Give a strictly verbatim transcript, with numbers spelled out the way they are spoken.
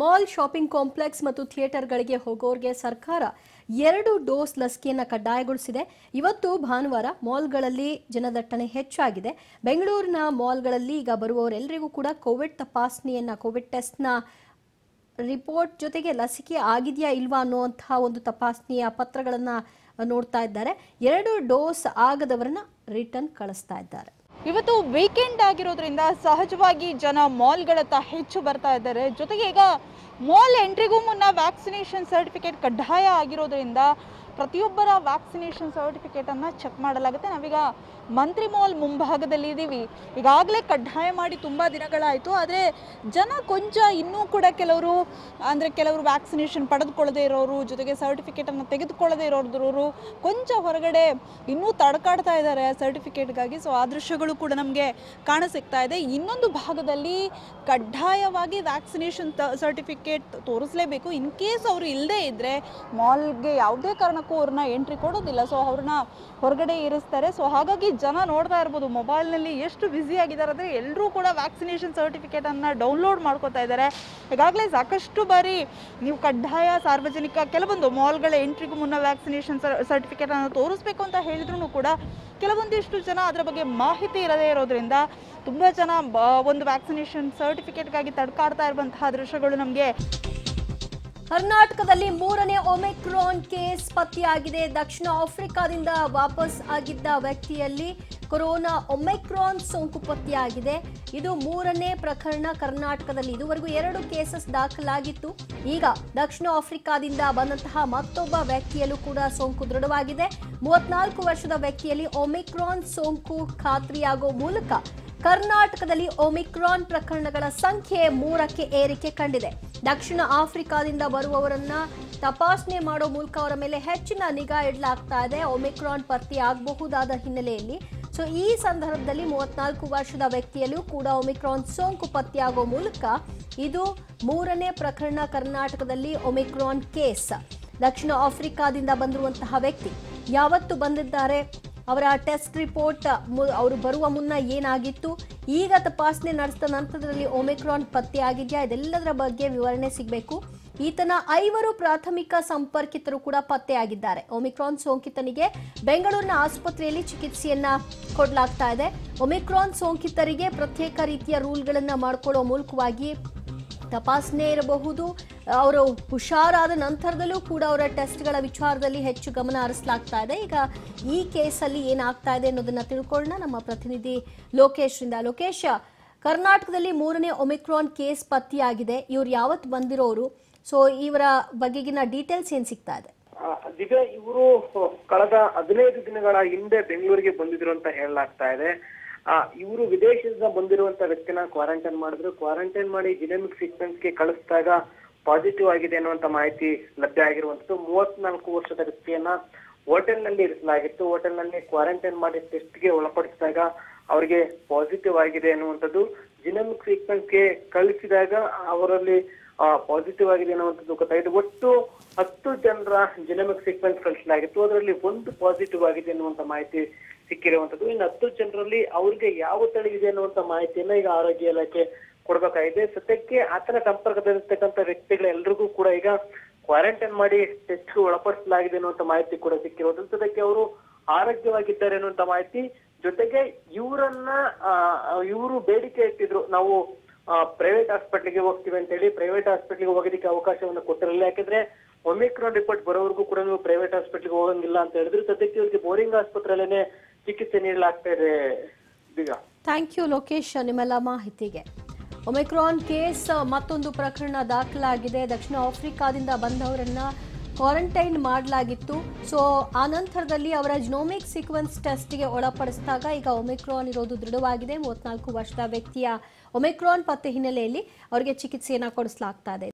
Mall shopping complex ಮತ್ತು ಥಿಯೇಟರ್ಗಳಿಗೆ ಹೋಗೋರಿಗೆ ಸರ್ಕಾರ ಎರಡು ಡೋಸ್ ಲಸಿಕೆಯನ್ನು ಕಡ್ಡಾಯಗೊಳಿಸಿದೆ. ಇವತ್ತು ಭಾನುವಾರ ಮಾಲ್ಗಳಲ್ಲಿ ಜನದಟ್ಟಣೆ ಹೆಚ್ಚಾಗಿದೆ. ಬೆಂಗಳೂರಿನ ಮಾಲ್ಗಳಲ್ಲಿ ಈಗ ಬರುವವರೆಲ್ಲರಿಗೂ ಕೂಡ ಕೋವಿಡ್ ತಪಾಸಣೆಯನ್ನು ಕೋವಿಡ್ ಟೆಸ್ಟ್ನ ರಿಪೋರ್ಟ್ ಜೊತೆಗೆ ಲಸಿಕೆ ಆಗಿದೆಯಾ ಇಲ್ವಾ ಅನ್ನುವಂತಹ ಒಂದು ತಪಾಸಣೆಯ ಪತ್ರಗಳನ್ನು ನೋಡ್ತಾ ಇದ್ದಾರೆ. ಎರಡು ಡೋಸ್ ಆಗದವರನ್ನ ರಿಟರ್ನ್ ಕಳಿಸ್ತಾ ಇದ್ದಾರೆ. ಇವತ್ತು ವೀಕೆಂಡ್ ಆಗಿರೋದ್ರಿಂದ ಸಹಜವಾಗಿ ಜನ ಮಾಲ್ಗಳತ್ತ ಹೆಚ್ಚು ಬರ್ತಾ ಇದ್ದಾರೆ. ಜೊತೆಗೆ ಈಗ ಮಾಲ್ ಎಂಟ್ರಿಗೂ ಮುನ್ನ ವ್ಯಾಕ್ಸಿನೇಷನ್ ಸರ್ಟಿಫಿಕೇಟ್ ಕಡ್ಡಾಯ ಆಗಿರೋದ್ರಿಂದ ಪ್ರತಿಯೊಬ್ಬರ ವ್ಯಾಕ್ಸಿನೇಷನ್ ಸರ್ಟಿಫಿಕೇಟನ್ನು ಚೆಕ್ ಮಾಡಲಾಗುತ್ತೆ. ನಾವೀಗ ಮಂತ್ರಿ ಮಾಲ್ ಮುಂಭಾಗದಲ್ಲಿ ಇದ್ದೀವಿ. ಈಗಾಗಲೇ ಕಡ್ಡಾಯ ಮಾಡಿ ತುಂಬ ದಿನಗಳಾಯಿತು. ಆದರೆ ಜನ ಕೊಂಚ ಇನ್ನೂ ಕೂಡ ಕೆಲವರು ಅಂದರೆ ಕೆಲವರು ವ್ಯಾಕ್ಸಿನೇಷನ್ ಪಡೆದುಕೊಳ್ಳದೇ ಇರೋರು, ಜೊತೆಗೆ ಸರ್ಟಿಫಿಕೇಟನ್ನು ತೆಗೆದುಕೊಳ್ಳದೇ ಇರೋದ್ರವರು ಕೊಂಚ ಹೊರಗಡೆ ಇನ್ನೂ ತಡಕಾಡ್ತಾ ಇದ್ದಾರೆ ಸರ್ಟಿಫಿಕೇಟ್ಗಾಗಿ. ಸೊ ಆ ದೃಶ್ಯಗಳು ಕೂಡ ನಮಗೆ ಕಾಣಸಿಗ್ತಾ ಇದೆ. ಇನ್ನೊಂದು ಭಾಗದಲ್ಲಿ ಕಡ್ಡಾಯವಾಗಿ ವ್ಯಾಕ್ಸಿನೇಷನ್ ಸರ್ಟಿಫಿಕೇಟ್ ತೋರಿಸಲೇಬೇಕು. ಇನ್ ಕೇಸ್ ಅವರು ಇಲ್ಲದೇ ಇದ್ದರೆ ಮಾಲ್ಗೆ ಯಾವುದೇ ಕಾರಣಕ್ಕೂ ಅವ್ರನ್ನ ಎಂಟ್ರಿ ಕೊಡೋದಿಲ್ಲ. ಸೊ ಅವ್ರನ್ನ ಹೊರಗಡೆ ಇರಿಸ್ತಾರೆ. ಸೊ ಹಾಗಾಗಿ ಜನ ನೋಡ್ತಾ ಇರ್ಬೋದು ಮೊಬೈಲ್ನಲ್ಲಿ ಎಷ್ಟು ಬ್ಯುಸಿ ಆಗಿದ್ದಾರೆ ಅಂದರೆ ಎಲ್ಲರೂ ಕೂಡ ವ್ಯಾಕ್ಸಿನೇಷನ್ ಸರ್ಟಿಫಿಕೇಟನ್ನು ಡೌನ್ಲೋಡ್ ಮಾಡ್ಕೋತಾ ಇದ್ದಾರೆ. ಈಗಾಗಲೇ ಸಾಕಷ್ಟು ಬಾರಿ ನೀವು ಕಡ್ಡಾಯ ಸಾರ್ವಜನಿಕ ಕೆಲವೊಂದು ಮಾಲ್ಗಳ ಎಂಟ್ರಿಗೂ ಮುನ್ನ ವ್ಯಾಕ್ಸಿನೇಷನ್ ಸರ್ಟಿಫಿಕೇಟನ್ನು ತೋರಿಸ್ಬೇಕು ಅಂತ ಹೇಳಿದ್ರೂ ಕೂಡ ಕೆಲವೊಂದಿಷ್ಟು ಜನ ಅದರ ಬಗ್ಗೆ ಮಾಹಿತಿ ಇರದೇ ಇರೋದ್ರಿಂದ ತುಂಬ ಜನ ಒಂದು ವ್ಯಾಕ್ಸಿನೇಷನ್ ಸರ್ಟಿಫಿಕೇಟ್ಗಾಗಿ ತಡ್ಕಾಡ್ತಾ ಇರುವಂತಹ ದೃಶ್ಯಗಳು ನಮಗೆ. ಕರ್ನಾಟಕದಲ್ಲಿ ಮೂರನೇ ಒಮಿಕ್ರಾನ್ ಕೇಸ್ ಪತ್ತೆಯಾಗಿದೆ. ದಕ್ಷಿಣ ಆಫ್ರಿಕಾದಿಂದ ವಾಪಸ್ ಆಗಿದ್ದ ವ್ಯಕ್ತಿಯಲ್ಲಿ ಕೊರೋನಾ ಒಮಿಕ್ರಾನ್ ಸೋಂಕು ಪತ್ತೆಯಾಗಿದೆ. ಇದು ಮೂರನೇ ಪ್ರಕರಣ ಕರ್ನಾಟಕದಲ್ಲಿ. ಇದುವರೆಗೂ ಎರಡು ಕೇಸಸ್ ದಾಖಲಾಗಿತ್ತು. ಈಗ ದಕ್ಷಿಣ ಆಫ್ರಿಕಾದಿಂದ ಬಂದಂತಹ ಮತ್ತೊಬ್ಬ ವ್ಯಕ್ತಿಯಲ್ಲೂ ಕೂಡ ಸೋಂಕು ದೃಢವಾಗಿದೆ. ಮೂವತ್ನಾಲ್ಕು ವರ್ಷದ ವ್ಯಕ್ತಿಯಲ್ಲಿ ಒಮಿಕ್ರಾನ್ ಸೋಂಕು ಖಾತ್ರಿಯಾಗೋ ಮೂಲಕ ಕರ್ನಾಟಕದಲ್ಲಿ ಒಮಿಕ್ರಾನ್ ಪ್ರಕರಣಗಳ ಸಂಖ್ಯೆ ಮೂರಕ್ಕೆ ಏರಿಕೆ ಕಂಡಿದೆ. ದಕ್ಷಿಣ ಆಫ್ರಿಕಾದಿಂದ ಬರುವವರನ್ನ ತಪಾಸಣೆ ಮಾಡೋ ಮೂಲಕ ಅವರ ಮೇಲೆ ಹೆಚ್ಚಿನ ನಿಗಾ ಇಡಲಾಗ್ತಾ ಇದೆ ಒಮಿಕ್ರಾನ್ ಪತ್ತೆ ಆಗಬಹುದಾದ ಹಿನ್ನೆಲೆಯಲ್ಲಿ. ಸೊ ಈ ಸಂದರ್ಭದಲ್ಲಿ ಮೂವತ್ನಾಲ್ಕು ವರ್ಷದ ವ್ಯಕ್ತಿಯಲ್ಲೂ ಕೂಡ ಒಮಿಕ್ರಾನ್ ಸೋಂಕು ಪತ್ತೆಯಾಗೋ ಮೂಲಕ ಇದು ಮೂರನೇ ಪ್ರಕರಣ ಕರ್ನಾಟಕದಲ್ಲಿ ಒಮಿಕ್ರಾನ್ ಕೇಸ್. ದಕ್ಷಿಣ ಆಫ್ರಿಕಾದಿಂದ ಬಂದಿರುವಂತಹ ವ್ಯಕ್ತಿ ಯಾವತ್ತು ಬಂದಿದ್ದಾರೆ, ಅವರ ಟೆಸ್ಟ್ ರಿಪೋರ್ಟ್ ಅವರು ಬರುವ ಮುನ್ನ ಏನಾಗಿತ್ತು, ಈಗ ತಪಾಸಣೆ ನಡೆಸಿದ ನಂತರದಲ್ಲಿ ಒಮಿಕ್ರಾನ್ ಪತ್ತೆಯಾಗಿದೆಯಾ, ಇದೆಲ್ಲದರ ಬಗ್ಗೆ ವಿವರಣೆ ಸಿಗಬೇಕು. ಈತನ ಐವರು ಪ್ರಾಥಮಿಕ ಸಂಪರ್ಕಿತರು ಕೂಡ ಪತ್ತೆಯಾಗಿದ್ದಾರೆ. ಒಮಿಕ್ರಾನ್ ಸೋಂಕಿತನಿಗೆ ಬೆಂಗಳೂರಿನ ಆಸ್ಪತ್ರೆಯಲ್ಲಿ ಚಿಕಿತ್ಸೆಯನ್ನು ಕೊಡಲಾಗ್ತಾ ಇದೆ. ಒಮಿಕ್ರಾನ್ ಸೋಂಕಿತರಿಗೆ ಪ್ರತ್ಯೇಕ ರೀತಿಯ ರೂಲ್ಗಳನ್ನು ಮಾಡಿಕೊಳ್ಳೋ ಮೂಲಕವಾಗಿ ತಪಾಸಣೆ ಇರಬಹುದು. ಅವರು ಹುಷಾರಾದ ನಂತರದಲ್ಲೂ ಕೂಡ ಅವರ ಟೆಸ್ಟ್ಗಳ ವಿಚಾರದಲ್ಲಿ ಹೆಚ್ಚು ಗಮನ ಹರಿಸಲಾಗ್ತಾ ಇದೆ. ಈಗ ಈ ಕೇಸಲ್ಲಿ ಏನಾಗ್ತಾ ಇದೆ ಅನ್ನೋದನ್ನು ತಿಳ್ಕೊಳ್ಳೋಣ ನಮ್ಮ ಪ್ರತಿನಿಧಿ ಲೋಕೇಶ್ರಿಂದ. ಲೋಕೇಶ್, ಕರ್ನಾಟಕದಲ್ಲಿ ಮೂರನೇ ಒಮಿಕ್ರಾನ್ ಕೇಸ್ ಪತ್ತೆಯಾಗಿದೆ. ಇವ್ರು ಯಾವತ್ತು ಬಂದಿರೋರು, ಸೊ ಇವರ ಬಗೆಗಿನ ಡೀಟೇಲ್ಸ್ ಏನು ಸಿಗ್ತಾ ಇದೆ? ದಿವ್ಯಾ, ಇವರು ಕಳೆದ ಹದಿನೈದು ದಿನಗಳ ಹಿಂದೆ ಬೆಂಗಳೂರಿಗೆ ಬಂದಿದ್ರು ಅಂತ ಹೇಳಲಾಗ್ತಾ ಇದೆ. ಆ ಇವರು ವಿದೇಶದಿಂದ ಬಂದಿರುವಂತ ವ್ಯಕ್ತಿನ ಕ್ವಾರಂಟೈನ್ ಮಾಡಿದ್ರು. ಕ್ವಾರಂಟೈನ್ ಮಾಡಿ ಜಿನೋಮಿಕ್ ಸೀಕ್ವೆನ್ಸ್ಗೆ ಕಳಿಸಿದಾಗ ಪಾಸಿಟಿವ್ ಆಗಿದೆ ಅನ್ನುವಂತ ಮಾಹಿತಿ ಲಭ್ಯ ಆಗಿರುವಂತದ್ದು. ಮೂವತ್ನಾಲ್ಕು ವರ್ಷದ ವ್ಯಕ್ತಿಯನ್ನ ಹೋಟೆಲ್ ನಲ್ಲಿ ಇರಿಸಲಾಗಿತ್ತು. ಹೋಟೆಲ್ ನಲ್ಲಿ ಕ್ವಾರಂಟೈನ್ ಮಾಡಿ ಟೆಸ್ಟ್ಗೆ ಒಳಪಡಿಸಿದಾಗ ಅವರಿಗೆ ಪಾಸಿಟಿವ್ ಆಗಿದೆ ಅನ್ನುವಂಥದ್ದು. ಜಿನೋಮಿಕ್ ಸೀಕ್ವೆನ್ಸ್ಗೆ ಕಳಿಸಿದಾಗ ಅವರಲ್ಲಿ ಪಾಸಿಟಿವ್ ಆಗಿದೆ ಅನ್ನುವಂಥದ್ದು ಗೊತ್ತಾಗಿದೆ. ಒಟ್ಟು ಹತ್ತು ಜನರ ಜಿನೋಮಿಕ್ ಸೀಕ್ವೆನ್ಸ್ ಕಳಿಸಲಾಗಿತ್ತು. ಅದರಲ್ಲಿ ಒಂದು ಪಾಸಿಟಿವ್ ಆಗಿದೆ ಅನ್ನುವಂತ ಮಾಹಿತಿ ಸಿಕ್ಕಿರುವಂತದ್ದು. ಇನ್ನು ಹತ್ತು ಜನರಲ್ಲಿ ಅವ್ರಿಗೆ ಯಾವ ತಳಿ ಇದೆ ಅನ್ನುವಂತ ಮಾಹಿತಿಯನ್ನ ಈಗ ಆರೋಗ್ಯ ಇಲಾಖೆ ಕೊಡ್ಬೇಕಾಗಿದೆ. ಸದ್ಯಕ್ಕೆ ಆತನ ಸಂಪರ್ಕದಲ್ಲಿರ್ತಕ್ಕಂಥ ವ್ಯಕ್ತಿಗಳೆಲ್ಲರಿಗೂ ಕೂಡ ಈಗ ಕ್ವಾರಂಟೈನ್ ಮಾಡಿ ಟೆಸ್ಟ್ಗೆ ಒಳಪಡಿಸಲಾಗಿದೆ ಅನ್ನುವಂತ ಮಾಹಿತಿ ಕೂಡ ಸಿಕ್ಕಿರೋದ್ರಿಂದ ಸದ್ಯಕ್ಕೆ ಅವರು ಆರೋಗ್ಯವಾಗಿದ್ದಾರೆ ಅನ್ನುವಂತ ಮಾಹಿತಿ. ಜೊತೆಗೆ ಇವರನ್ನ ಇವರು ಬೇಡಿಕೆ ಇಟ್ಟಿದ್ರು, ನಾವು ಪ್ರೈವೇಟ್ ಹಾಸ್ಪಿಟ್ಲಿಗೆ ಹೋಗ್ತೀವಿ ಅಂತ ಹೇಳಿ. ಪ್ರೈವೇಟ್ ಹಾಸ್ಪಿಟ್ಲಿಗೆ ಹೋಗೋದಕ್ಕೆ ಅವಕಾಶವನ್ನು ಕೊಟ್ಟಿರಲಿಲ್ಲ. ಯಾಕಂದ್ರೆ ಒಮಿಕ್ರಾನ್ ರಿಪೋರ್ಟ್ ಬರೋವರೆಗೂ ಕೂಡ ನೀವು ಪ್ರೈವೇಟ್ ಹಾಸ್ಪಿಟ್ಲಿಗೆ ಹೋಗಂಗಿಲ್ಲ ಅಂತ ಹೇಳಿದ್ರು. ಸದ್ಯಕ್ಕೆ ಇವರಿಗೆ ಬೋರಿಂಗ್ ಆಸ್ಪತ್ರೆಯಲ್ಲೇನೆ ಚಿಕಿತ್ಸೆ ನೀಡಲಾಗ್ತಾ ಇದೆ. ಥ್ಯಾಂಕ್ ಯು ಲೋಕೇಶ್ ನಿಮ್ಮೆಲ್ಲ ಮಾಹಿತಿಗೆ. ಒಮಿಕ್ರಾನ್ ಕೇಸ್ ಮತ್ತೊಂದು ಪ್ರಕರಣ ದಾಖಲಾಗಿದೆ. ದಕ್ಷಿಣ ಆಫ್ರಿಕಾದಿಂದ ಬಂದವರನ್ನ ಕ್ವಾರಂಟೈನ್ ಮಾಡಲಾಗಿತ್ತು. ಸೊ ಆ ನಂತರದಲ್ಲಿ ಅವರ ಜಿನೋಮಿಕ್ ಸೀಕ್ವೆನ್ಸ್ ಟೆಸ್ಟ್ಗೆ ಒಳಪಡಿಸಿದಾಗ ಈಗ ಒಮಿಕ್ರಾನ್ ಇರೋದು ದೃಢವಾಗಿದೆ. ಮೂವತ್ನಾಲ್ಕು ವರ್ಷದ ವ್ಯಕ್ತಿಯ ಒಮಿಕ್ರಾನ್ ಪತ್ತೆ ಹಿನ್ನೆಲೆಯಲ್ಲಿ ಅವರಿಗೆ ಚಿಕಿತ್ಸೆಯನ್ನು ಕೊಡಿಸಲಾಗ್ತಾ ಇದೆ.